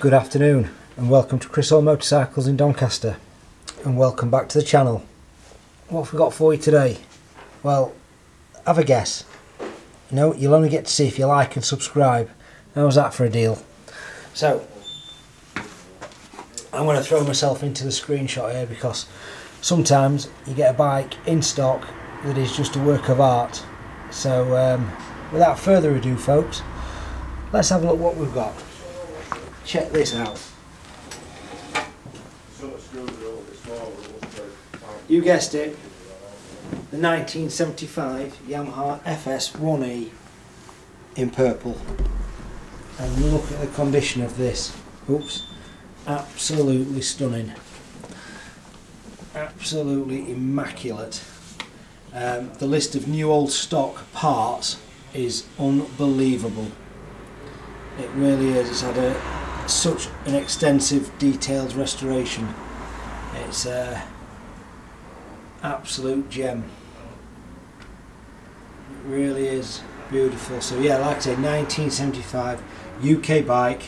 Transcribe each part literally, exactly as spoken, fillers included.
Good afternoon and welcome to Chris Hall Motorcycles in Doncaster, and welcome back to the channel. What have we got for you today? Well, have a guess. You know, you'll only get to see if you like and subscribe. How's that for a deal? So I'm going to throw myself into the screenshot here because sometimes you get a bike in stock that is just a work of art. So um, without further ado, folks, let's have a look what we've got. Check this out. You guessed it, the nineteen seventy-five Yamaha F S one E in purple. And look at the condition of this. Oops, absolutely stunning. Absolutely immaculate. Um, the list of new old stock parts is unbelievable. It really is. It's had a such an extensive, detailed restoration. It's an absolute gem. It really is beautiful. So yeah, like I say, nineteen seventy-five U K bike.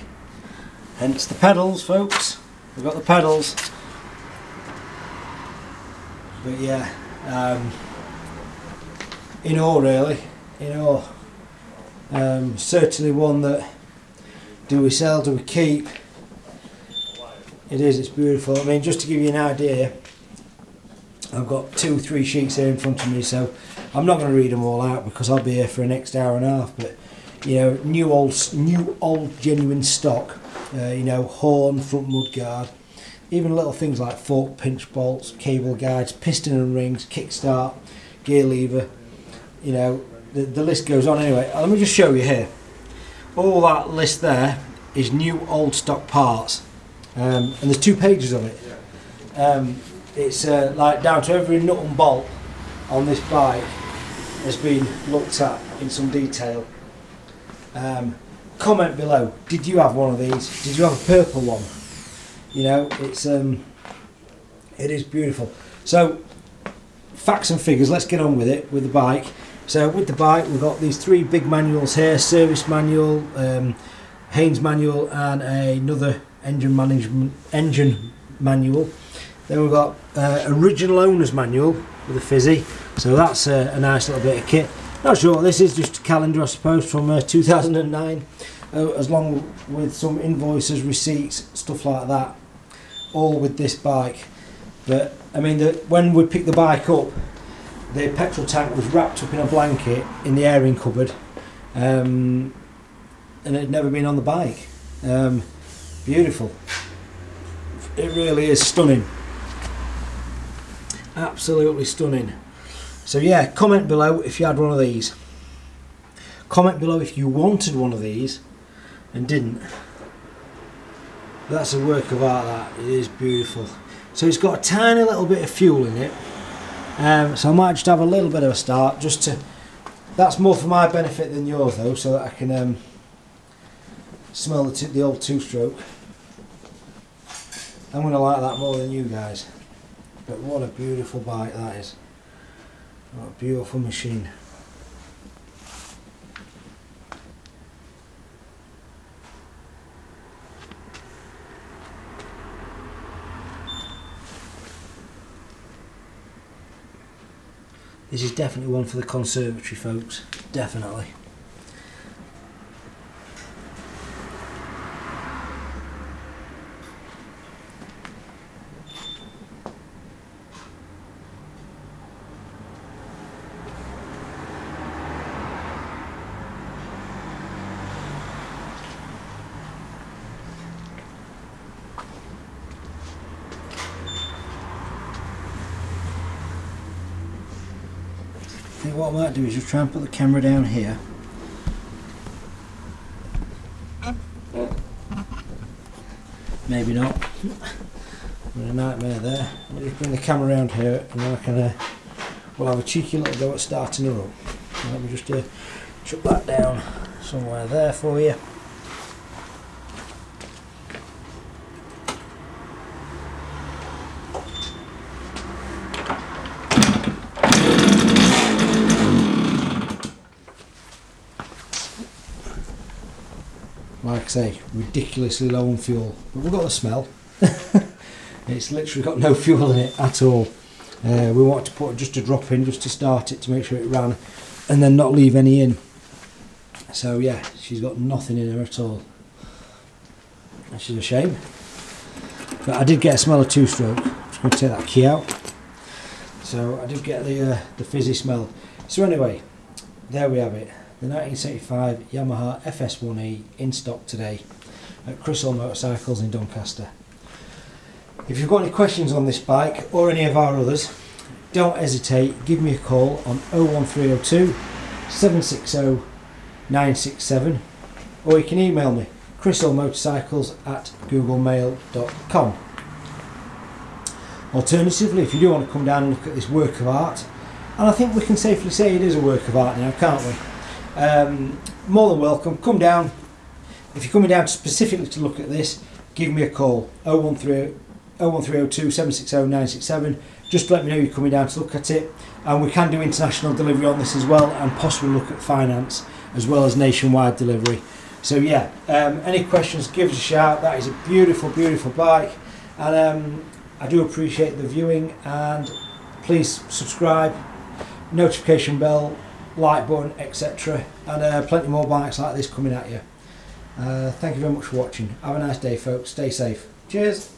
Hence the pedals, folks. We've got the pedals. But yeah, um, in awe really, in awe. Um, certainly one that. Do we sell, do we keep? It is, it's beautiful. I mean, just to give you an idea, I've got two, three sheets here in front of me, so I'm not going to read them all out because I'll be here for the next hour and a half. But, you know, new old, new old genuine stock, uh, you know, horn, front mudguard, even little things like fork pinch bolts, cable guides, piston and rings, kickstart, gear lever, you know, the, the list goes on anyway. Let me just show you here. All that list there is new old stock parts, um, and there's two pages of it. Um, it's uh, like down to every nut and bolt on this bike has been looked at in some detail. Um, comment below, did you have one of these? Did you have a purple one? You know, it's um, it is beautiful. So facts and figures, let's get on with it, with the bike. So with the bike, we've got these three big manuals here, service manual, um, Haynes manual, and another engine management engine manual. Then we've got uh, original owner's manual with a fizzy, so that's uh, a nice little bit of kit. Not sure what this is, just a calendar I suppose from uh, two thousand nine, uh, as long with some invoices, receipts, stuff like that, all with this bike. But I mean, the, when we pick the bike up, the petrol tank was wrapped up in a blanket in the airing cupboard, um, and it had never been on the bike. Um, beautiful. It really is stunning. Absolutely stunning. So yeah, comment below if you had one of these. Comment below if you wanted one of these and didn't. That's a work of art, that. It is beautiful. So it's got a tiny little bit of fuel in it. Um, so I might just have a little bit of a start, just to, that's more for my benefit than yours though, so that I can um, smell the, t the old two-stroke. I'm going to like that more than you guys, but what a beautiful bike that is. What a beautiful machine. This is definitely one for the conservatory, folks, definitely. What I might do is just try and put the camera down here. Maybe not. I'm in a nightmare there. I'll just bring the camera around here and then I can, uh, we'll have a cheeky little go at starting her up. So let me just uh, chuck that down somewhere there for you. like I say, ridiculously low on fuel, but we've got the smell. It's literally got no fuel in it at all. Uh, we wanted to put just a drop in just to start it, to make sure it ran, and then not leave any in. So yeah, she's got nothing in her at all, which is a shame. But I did get a smell of two-stroke. I'm just going to take that key out. So I did get the uh, the fizzy smell. So anyway, there we have it. The nineteen seventy-five Yamaha F S one E in stock today at Chris Hall Motorcycles in Doncaster. If you've got any questions on this bike or any of our others, don't hesitate, give me a call on oh one three oh two, seven six oh, nine six seven, or you can email me, chris hall motorcycles at googlemail dot com. Alternatively, if you do want to come down and look at this work of art, and I think we can safely say it is a work of art now, can't we? Um, more than welcome, come down. If you're coming down specifically to look at this, give me a call, oh one three oh two, seven six oh, nine six seven, just to let me know you're coming down to look at it. And we can do international delivery on this as well, and possibly look at finance as well as nationwide delivery. So yeah, um, any questions, give us a shout. That is a beautiful, beautiful bike, and um, I do appreciate the viewing, and please subscribe, notification bell, like button, et cetera, and uh, plenty more bikes like this coming at you. Uh, thank you very much for watching. Have a nice day, folks. Stay safe. Cheers.